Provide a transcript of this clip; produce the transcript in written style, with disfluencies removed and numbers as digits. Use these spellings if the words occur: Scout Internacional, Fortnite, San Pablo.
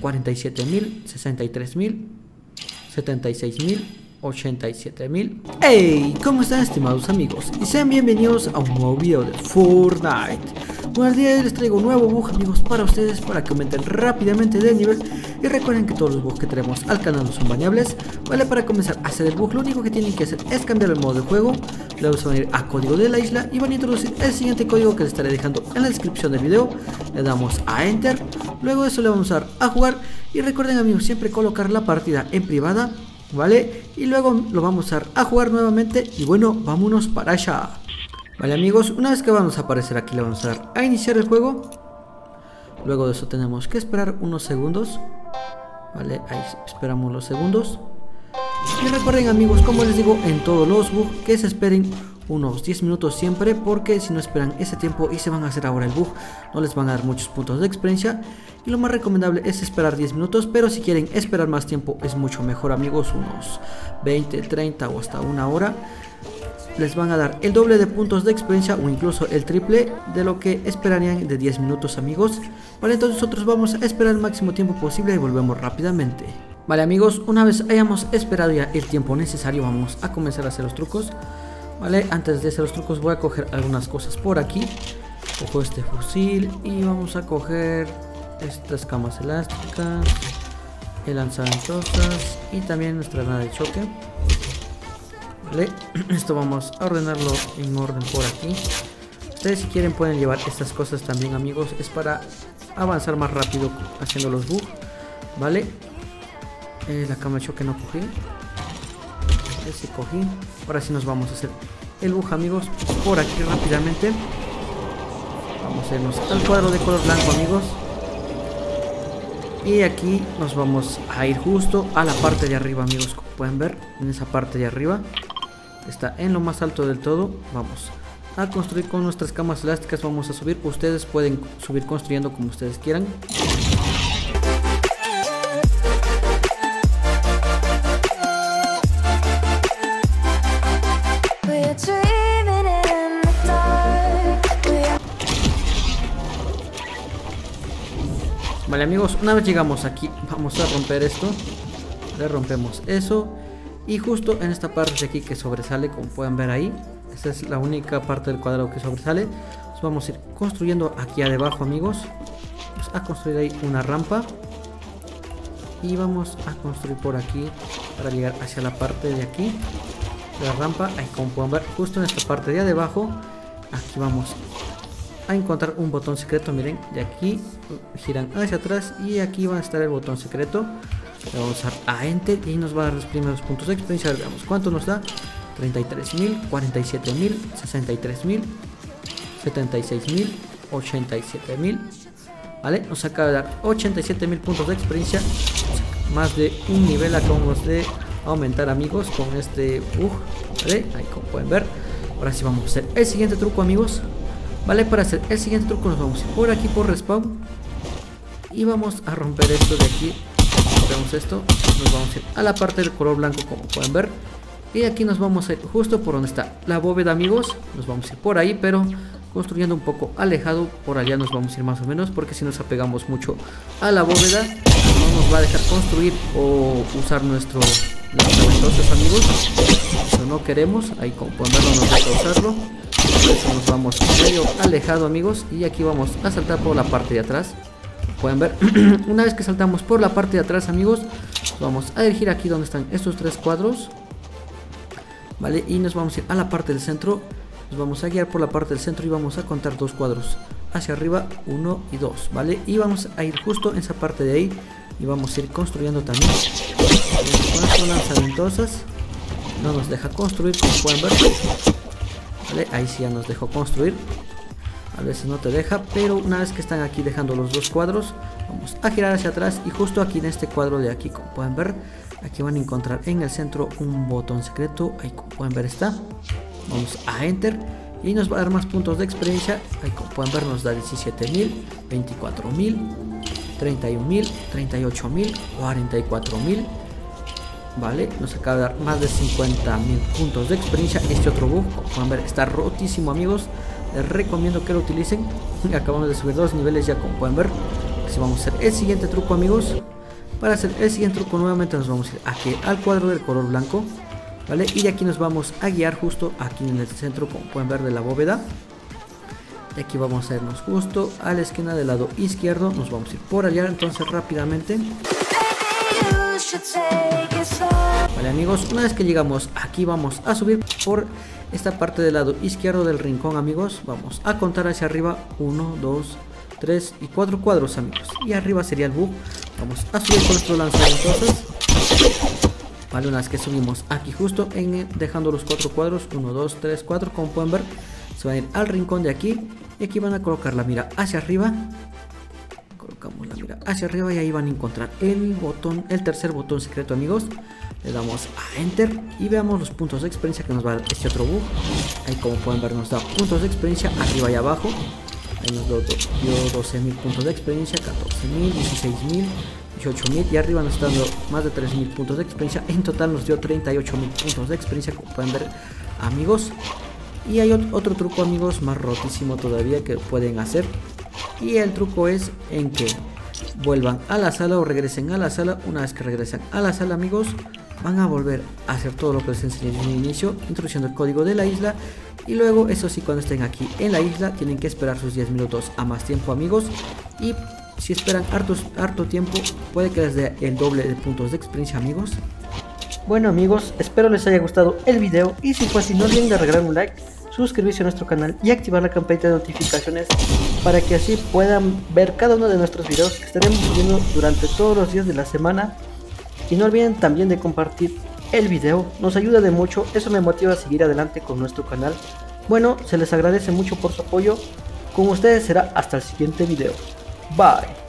47.000, 63.000, 76.000, 87.000. ¡Hey! ¿Cómo están, estimados amigos? Y sean bienvenidos a un nuevo video de Fortnite. Buenos días, les traigo un nuevo bug, amigos, para ustedes, para que aumenten rápidamente de nivel. Y recuerden que todos los bugs que traemos al canal no son baneables. Vale, para comenzar a hacer el bug, lo único que tienen que hacer es cambiar el modo de juego. Luego se van a ir a código de la isla y van a introducir el siguiente código que les estaré dejando en la descripción del video. Le damos a Enter. Luego de eso le vamos a dar a jugar. Y recuerden, amigos, siempre colocar la partida en privada, ¿vale? Y luego lo vamos a dar a jugar nuevamente. Y bueno, vámonos para allá. Vale, amigos, una vez que vamos a aparecer aquí le vamos a dar a iniciar el juego. Luego de eso tenemos que esperar unos segundos. Vale, ahí esperamos los segundos. Y recuerden, amigos, como les digo en todos los bugs, que se esperen unos 10 minutos siempre, porque si no esperan ese tiempo y se van a hacer ahora el bug, no les van a dar muchos puntos de experiencia. Y lo más recomendable es esperar 10 minutos, pero si quieren esperar más tiempo es mucho mejor, amigos, unos 20, 30 o hasta una hora. Les van a dar el doble de puntos de experiencia o incluso el triple de lo que esperarían de 10 minutos, amigos. Vale, entonces nosotros vamos a esperar el máximo tiempo posible y volvemos rápidamente. Vale, amigos, una vez hayamos esperado ya el tiempo necesario, vamos a comenzar a hacer los trucos. Vale, antes de hacer los trucos voy a coger algunas cosas por aquí. Cojo este fusil y vamos a coger estas camas elásticas, el lanzagranadas y también nuestra granada de choque. Vale, esto vamos a ordenarlo en orden por aquí. Ustedes si quieren pueden llevar estas cosas también, amigos, es para avanzar más rápido haciendo los bugs. Vale, la cama de choque no cogí. Ese cogí. Ahora sí nos vamos a hacer el bug, amigos, por aquí rápidamente. Vamos a irnos al cuadro de color blanco, amigos. Y aquí nos vamos a ir justo a la parte de arriba, amigos, como pueden ver, en esa parte de arriba. Está en lo más alto del todo. Vamos a construir con nuestras camas elásticas. Vamos a subir. Ustedes pueden subir construyendo como ustedes quieran. Vale, amigos, una vez llegamos aquí vamos a romper esto. Le rompemos eso. Y justo en esta parte de aquí que sobresale, como pueden ver ahí, esta es la única parte del cuadrado que sobresale. Entonces vamos a ir construyendo aquí abajo, amigos. Vamos a construir ahí una rampa. Y vamos a construir por aquí para llegar hacia la parte de aquí. La rampa, ahí como pueden ver, justo en esta parte de abajo. Aquí vamos a encontrar un botón secreto, miren. De aquí giran hacia atrás y aquí va a estar el botón secreto. Le vamos a dar a Enter y nos va a dar los primeros puntos de experiencia. Veamos cuánto nos da. 33.000, 47.000, 63.000, 76.000, 87.000. Vale, nos acaba de dar 87.000 puntos de experiencia. Más de un nivel acabamos de aumentar, amigos, con este bug. Vale, ahí como pueden ver. Ahora sí vamos a hacer el siguiente truco, amigos. Vale, para hacer el siguiente truco nos vamos por aquí por respawn. Y vamos a romper esto de aquí. Vemos esto, nos vamos a ir a la parte del color blanco como pueden ver. Y aquí nos vamos a ir justo por donde está la bóveda, amigos. Nos vamos a ir por ahí, pero construyendo un poco alejado. Por allá nos vamos a ir más o menos, porque si nos apegamos mucho a la bóveda no nos va a dejar construir o usar nuestro lanzagranadas, amigos. Eso no queremos, ahí como pueden ver no nos deja usarlo. Por eso nos vamos medio alejado, amigos. Y aquí vamos a saltar por la parte de atrás. Pueden ver, una vez que saltamos por la parte de atrás, amigos, vamos a dirigir aquí donde están estos tres cuadros. Vale, y nos vamos a ir a la parte del centro. Nos vamos a guiar por la parte del centro y vamos a contar dos cuadros hacia arriba, 1 y 2, vale. Y vamos a ir justo en esa parte de ahí y vamos a ir construyendo también. Con lanzaventosas no nos deja construir, como pueden ver. Vale, ahí sí ya nos dejó construir. A veces no te deja, pero una vez que están aquí dejando los dos cuadros, vamos a girar hacia atrás y justo aquí en este cuadro de aquí, como pueden ver, aquí van a encontrar en el centro un botón secreto, ahí como pueden ver está. Vamos a Enter y nos va a dar más puntos de experiencia, ahí como pueden ver nos da 17.000, 24.000, 31.000, 38.000, 44.000. Vale, nos acaba de dar más de 50.000 puntos de experiencia. Este otro bug, como pueden ver, está rotísimo, amigos. Les recomiendo que lo utilicen. Acabamos de subir dos niveles ya, como pueden ver. que sí vamos a hacer el siguiente truco, amigos. Para hacer el siguiente truco nuevamente nos vamos a ir aquí al cuadro del color blanco, ¿vale? Y de aquí nos vamos a guiar justo aquí en el centro, como pueden ver, de la bóveda. De aquí vamos a irnos justo a la esquina del lado izquierdo, nos vamos a ir por allá entonces rápidamente. Vale, amigos, una vez que llegamos aquí vamos a subir por esta parte del lado izquierdo del rincón, amigos. Vamos a contar hacia arriba 1, 2, 3 y 4 cuadros, amigos. Y arriba sería el bug. Vamos a subir con nuestro lanzador entonces. Vale, una vez que subimos aquí justo dejando los 4 cuadros, 1, 2, 3, 4, como pueden ver, se van a ir al rincón de aquí. Y aquí van a colocar la mira hacia arriba. Colocamos la mira hacia arriba y ahí van a encontrar el botón, el tercer botón secreto, amigos. Le damos a Enter y veamos los puntos de experiencia que nos va a dar este otro bug. Ahí, como pueden ver, nos da puntos de experiencia arriba y abajo. Ahí nos dio 12.000 puntos de experiencia, 14.000, 16.000, 18.000 y arriba nos está dando más de 3.000 puntos de experiencia. En total nos dio 38.000 puntos de experiencia, como pueden ver, amigos. Y hay otro truco, amigos, más rotísimo todavía que pueden hacer. Y el truco es en que vuelvan a la sala o regresen a la sala. Una vez que regresan a la sala, amigos, van a volver a hacer todo lo que les enseñé en el inicio, introduciendo el código de la isla. Y luego, eso sí, cuando estén aquí en la isla, tienen que esperar sus 10 minutos a más tiempo, amigos. Y si esperan harto tiempo, puede que les dé el doble de puntos de experiencia, amigos. Bueno, amigos, espero les haya gustado el video. Y si fue así, no olviden de regalar un like, suscribirse a nuestro canal y activar la campanita de notificaciones para que así puedan ver cada uno de nuestros videos que estaremos subiendo durante todos los días de la semana. Y no olviden también de compartir el video, nos ayuda de mucho, eso me motiva a seguir adelante con nuestro canal. Bueno, se les agradece mucho por su apoyo, con ustedes será hasta el siguiente video. Bye.